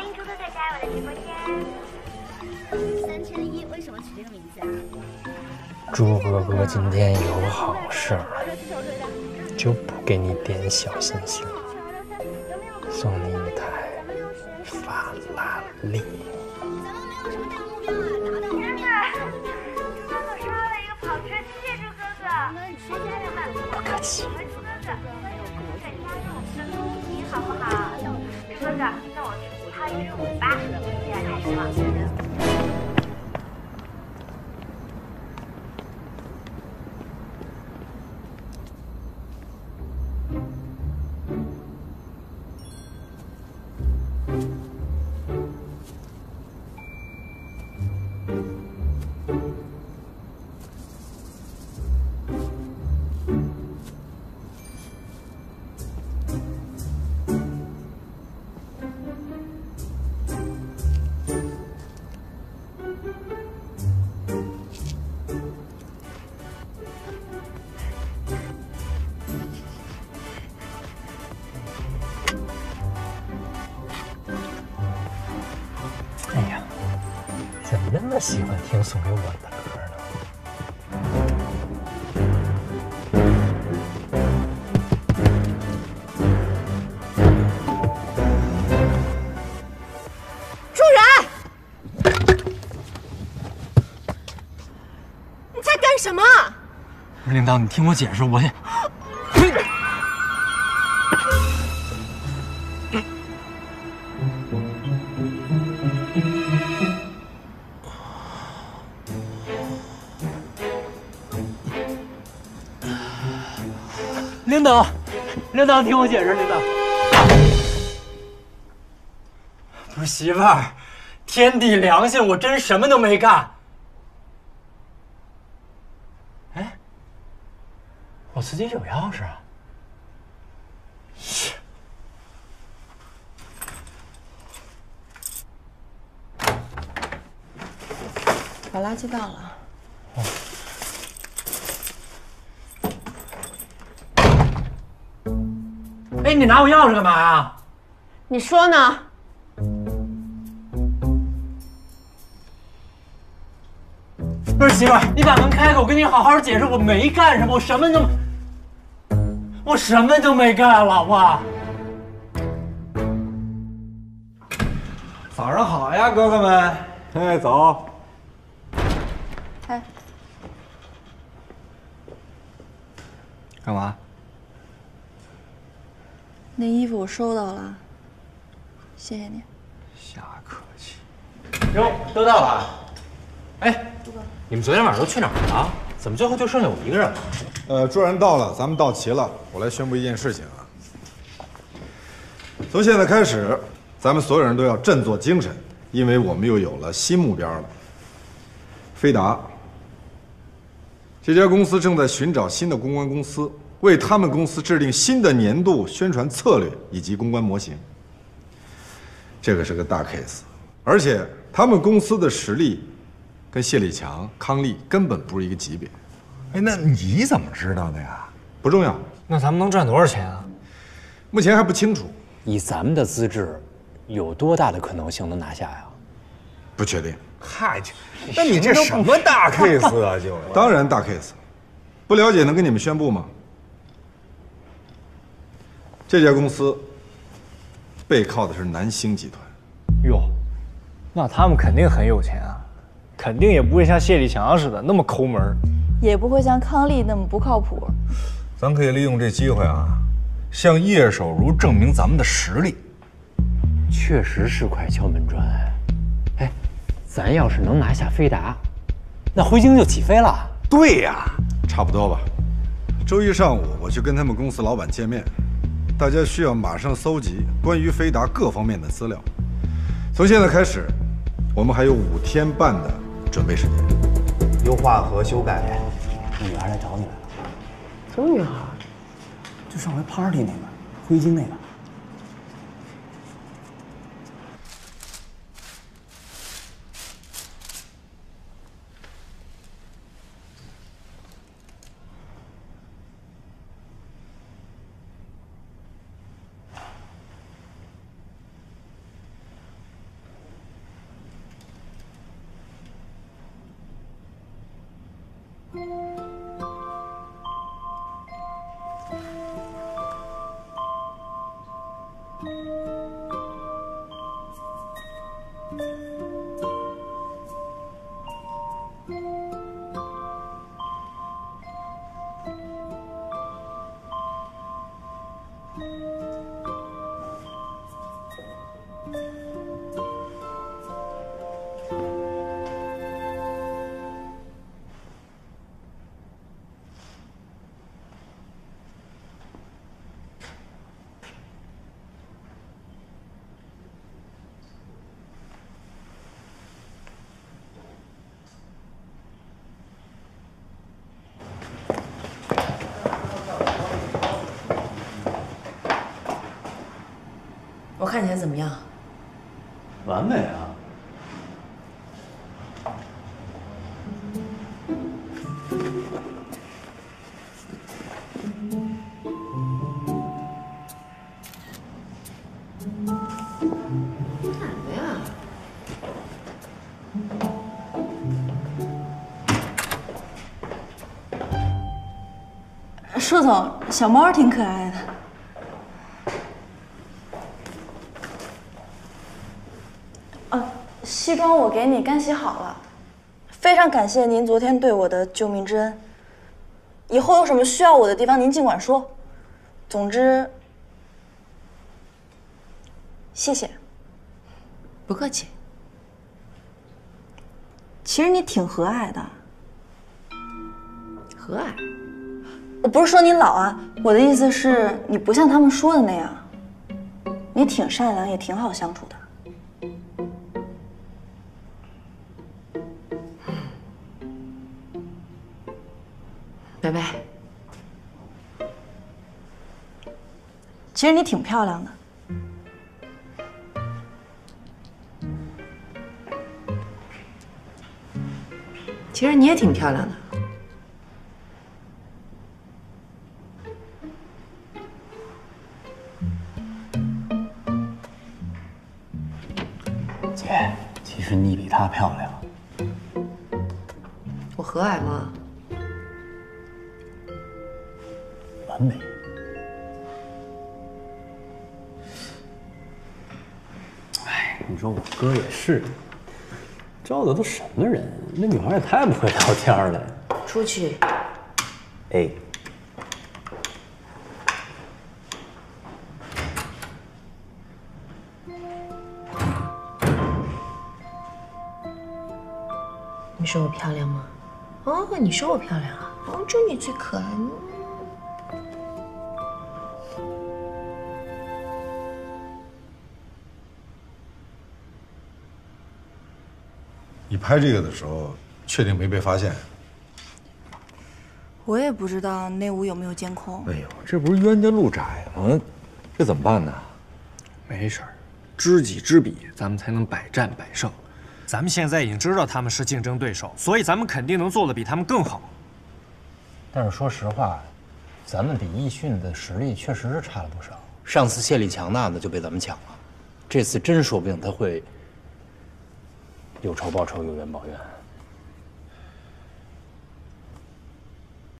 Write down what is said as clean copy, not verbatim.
欢迎猪哥哥加入我的直播间。三缺一，为什么取这个名字啊？猪哥哥今天有好事儿，就不给你点小心心，送你一台法拉利。咱们没有什么大目标啊，达到真的。猪哥哥刷了一个跑车，谢谢猪哥哥。家人们，不客气。猪哥哥，在家用深呼吸好不好？猪哥哥，那我去。 跳一支舞吧，现在开始了。那么喜欢听送给我的歌呢？住人！你在干什么？不是领导，你听我解释，我也。 领导，领导，听我解释，领导，不是媳妇儿，天地良心，我真什么都没干。哎，我自己有钥匙啊。 把垃圾倒了。哦。哎，你拿我钥匙干嘛呀？你说呢？不是媳妇儿，你把门开开，我跟你好好解释，我没干什么，我什么都没干，老婆。早上好呀，哥哥们。哎，走。 哎，干嘛？那衣服我收到了，谢谢你。瞎客气。哟，都到了。哎，朱哥，你们昨天晚上都去哪儿了？怎么最后就剩下我一个人了？众人到了，咱们到齐了。我来宣布一件事情啊，从现在开始，咱们所有人都要振作精神，因为我们又有了新目标了。飞达。 这家公司正在寻找新的公关公司，为他们公司制定新的年度宣传策略以及公关模型。这个是个大 case， 而且他们公司的实力跟谢立强、康利根本不是一个级别。哎，那你怎么知道的呀？不重要。那咱们能赚多少钱啊？目前还不清楚。以咱们的资质，有多大的可能性能拿下呀？不确定。 嗨，那你这什么大 case 啊？就当然大 case， 不了解能跟你们宣布吗？这家公司背靠的是南星集团。哟，那他们肯定很有钱啊，肯定也不会像谢立强似的那么抠门，也不会像康利那么不靠谱。咱可以利用这机会啊，向叶守如证明咱们的实力。确实是块敲门砖。 咱要是能拿下飞达，那回京就起飞了。对呀，差不多吧。周一上午我去跟他们公司老板见面，大家需要马上搜集关于飞达各方面的资料。从现在开始，我们还有5天半的准备时间，优化和修改。女孩来找你来了。什么女孩？就上回 party 那个，回京那个。我看起来怎么样？完美啊！干什么呀？硕总，小猫挺可爱的。 西装我给你干洗好了，非常感谢您昨天对我的救命之恩。以后有什么需要我的地方，您尽管说。总之，谢谢。不客气。其实你挺和蔼的。和蔼？我不是说你老啊，我的意思是，你不像他们说的那样，你挺善良，也挺好相处的。 白白，其实你挺漂亮的。其实你也挺漂亮的。姐，其实你比她漂亮。我和蔼吗？ 完美。哎，你说我哥也是，招的都什么人？那女孩也太不会聊天了。出去。哎。你说我漂亮吗？哦，你说我漂亮啊？哦，就你最可爱。 你拍这个的时候，确定没被发现？我也不知道内屋有没有监控。哎呦，这不是冤家路窄吗？这怎么办呢？没事儿，知己知彼，咱们才能百战百胜。咱们现在已经知道他们是竞争对手，所以咱们肯定能做得比他们更好。但是说实话，咱们比义迅的实力确实是差了不少。上次谢力强大的就被咱们抢了，这次真说不定他会。 有仇报仇，有冤报冤。